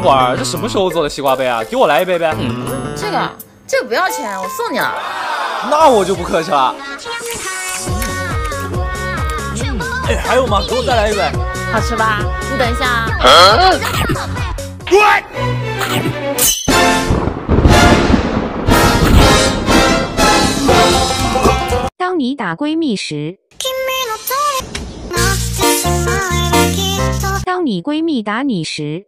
等会儿，这什么时候做的西瓜杯啊？给我来一杯呗。这个不要钱，我送你了。那我就不客气了。哎，还有吗？给我再来一杯。好吃吧？你等一下啊。当你打闺蜜时，当你闺蜜打你时，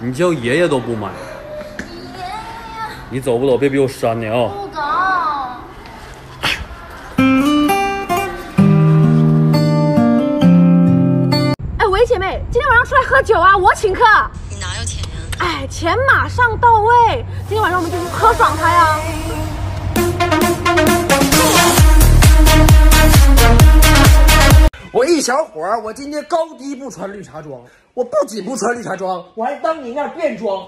你叫爷爷都不买，爷爷，你走不走？别逼我扇你啊！不走。哎，喂，姐妹，今天晚上出来喝酒啊？我请客。你哪有钱呀？哎，钱马上到位。今天晚上我们就去喝爽它呀！我一小伙儿，我今天高低不穿绿茶装。我不仅不穿绿茶装，我还当你面变装。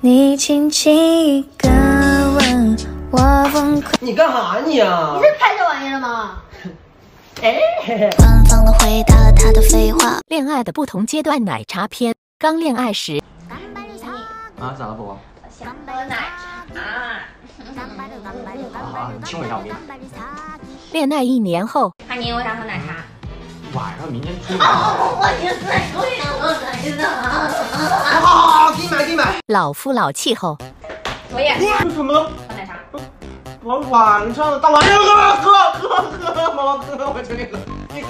你轻轻一个吻，我疯狂。你干啥你啊？你是拍这玩意了吗？哎。官方的回答了他的废话。恋爱的不同阶段，奶茶篇。刚恋爱时。啊？咋了，宝宝？我想喝奶茶。啊，你听我一下，恋爱1年后。阿宁，我想喝奶茶。晚上明天出门。好，给你买，给你买。老夫老妻后，我也是什么？喝奶茶。我晚上的大晚上喝，妈妈喝，我请你喝，你喝。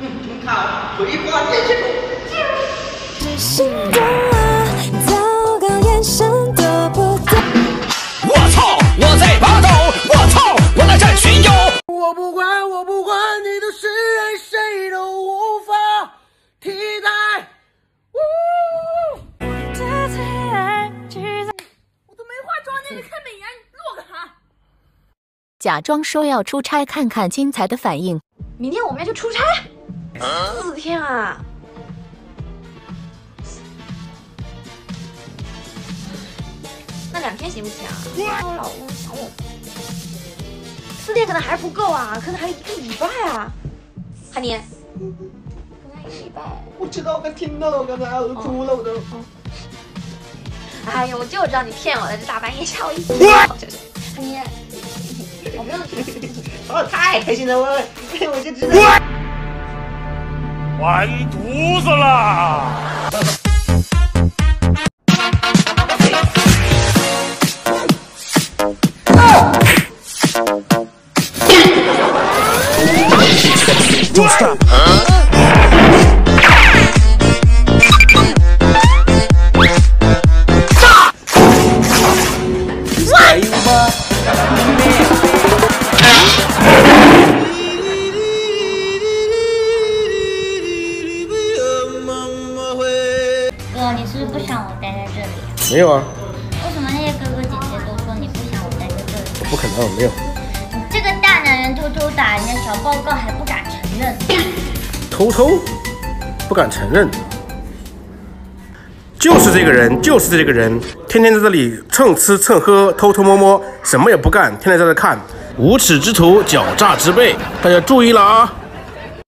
你看，回话进去。我不管你的誓言，谁都无法替代。我都没化妆呢，你看美颜，你落个啥？假装说要出差，看看金财的反应。明天我们要去出差，4天啊！那2天行不行啊？我老公想我。4天可能还是不够啊，可能还有1个礼拜啊。韩宁，可能还有1个礼拜。我知道，我听到了，我刚才我都哭了，我都。哎呀，我就知道你骗我的，这大半夜吓我一跳。韩宁，我没有。我太开心了，我就知道。完犊子了。Don't stop.哥，你是不是不想我待在这里？没有啊。为什么那些哥哥姐姐都说你不想我待在这里？我不可能，没有。你这个大男人偷偷打人家小报告还不敢。偷不敢承认，就是这个人，天天在这里蹭吃蹭喝，偷偷摸摸，什么也不干，天天在这看，无耻之徒，狡诈之辈，大家注意了啊！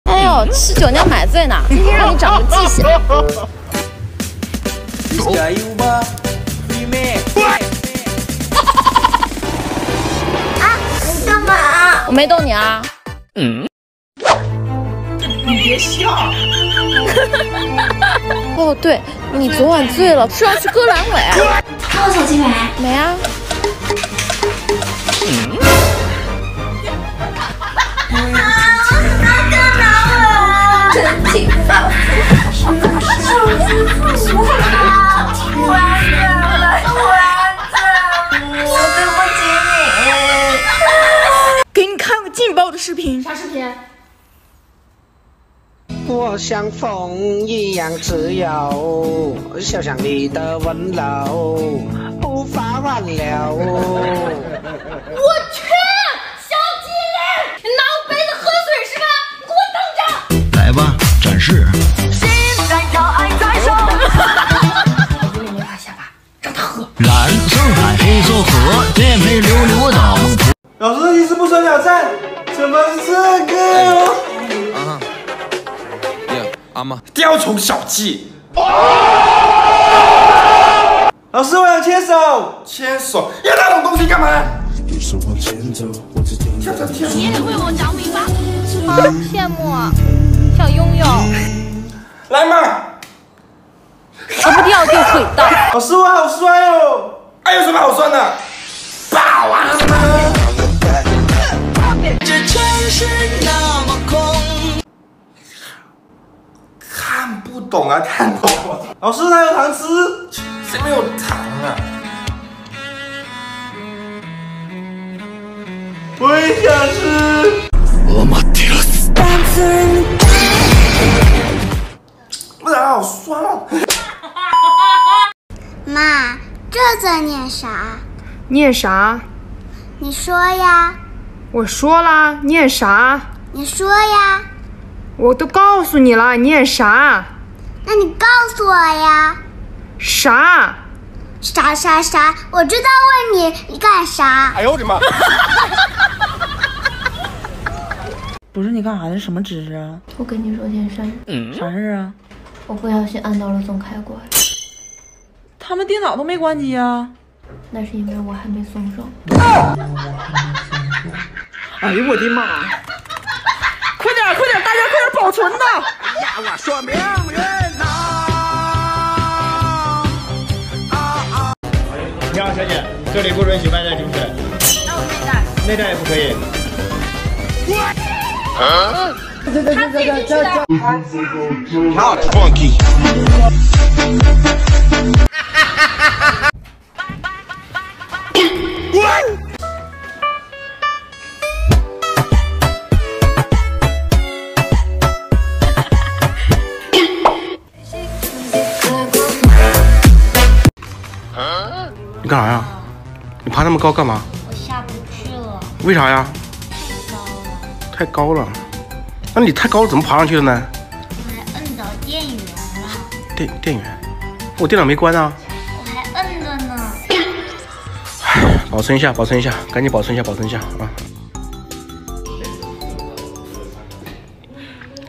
哎呦，吃酒酿买醉呢，今天让你长个记性。啊，你干嘛？我没动你啊。你别笑！哦，对，你昨晚醉了，是要去割阑尾？看我手机没？没啊。啊！割阑尾！真挺棒！丸子，我对不起你。我像风一样自由，想象你的温柔无法挽留。我去，小机灵，你拿我杯子喝水是吧？你给我等着！来吧，展示。心在跳，爱在手。我觉得你没发现吧？让他喝。蓝色海，黑色河，颠沛流离我等。老师，你是不说挑战？怎么是这个？ 雕虫小技。老师，我想牵手。牵手？要那种东西干嘛？跳跳跳！你也得为我着迷吧？好羡慕，想拥有。来嘛！逃不掉就毁掉。老师，我好酸哦！哎，有什么好酸的？霸王吗？这城市那么空。 看不懂啊，看不懂！老师，他有糖吃？谁没有糖啊？我也想吃。我马蒂拉斯。为啥好酸啊？妈，这在念啥？念啥？你说呀。我说啦，念啥？你说呀。 我都告诉你了，你念啥？那你告诉我呀。啥？啥啥啥？我知道问你，你干啥？哎呦我的妈！不是你干啥的？什么指示啊？我跟你说件事。嗯。啥事啊？我不小心按到了总开关。他们电脑都没关机啊。那是因为我还没松手。啊、哎呦我的妈！ 快点，大家快点保存呐！哎呀，我说命运呐！啊！你好，小姐，这里不允许外带冰水。那我内带。内带也不可以。啊！他自己进去的。挺好的。滚！ 你干啥呀？你爬那么高干嘛？我下不去了。为啥呀？太高了。太高了？那你太高了怎么爬上去的呢？我还摁到电源了。电源？我电脑没关啊。我还摁着呢。保存一下，赶紧保存一下啊！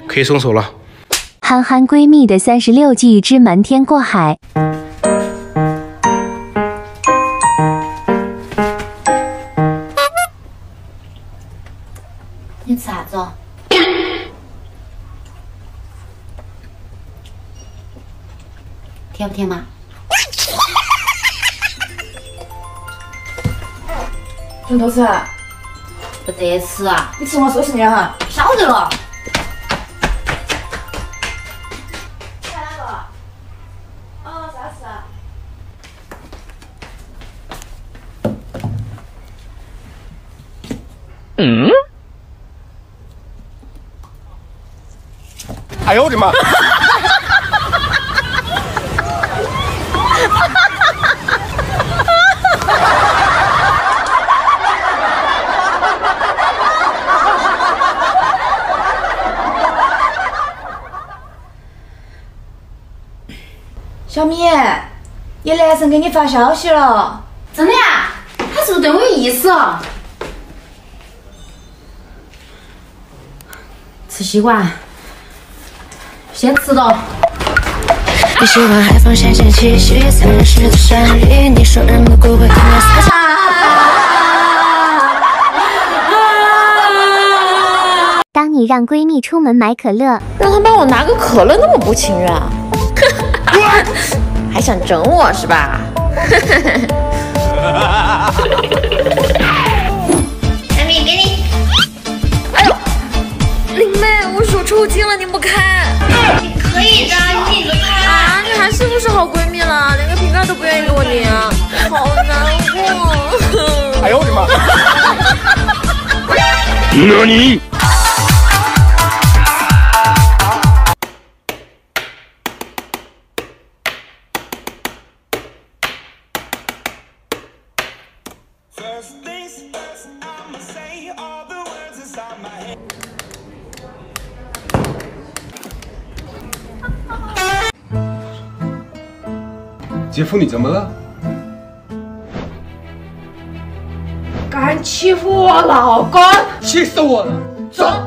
可以松手了。憨憨闺蜜的36计之瞒天过海。 你吃啥子？甜不甜嘛？你多吃？不得吃啊！你吃我收拾你哈！晓得了。吃哪个？哦，啥吃啊？嗯？ 哎呦我的妈！小米，你男神给你发消息了？真的呀？他是不是对我有意思啊？吃西瓜。 先吃到。你喜欢海风咸咸气息，在人世的山里，你说人的骨灰应该撒下。当你让闺蜜出门买可乐，让她帮我拿个可乐，那么不情愿，还想整我是吧？小米，给你。哎呦，林妹，我手抽筋了，拧不开。 你可以的，你拧得开啊！你还是不是好闺蜜了？连个瓶盖都不愿意给我拧，好难过。哎呦我的妈！那你姐夫，你怎么了？敢欺负我老公，气死我了！走。